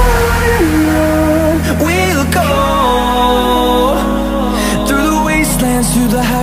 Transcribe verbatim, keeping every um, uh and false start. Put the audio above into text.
on we'll go, through the wastelands, through the highways.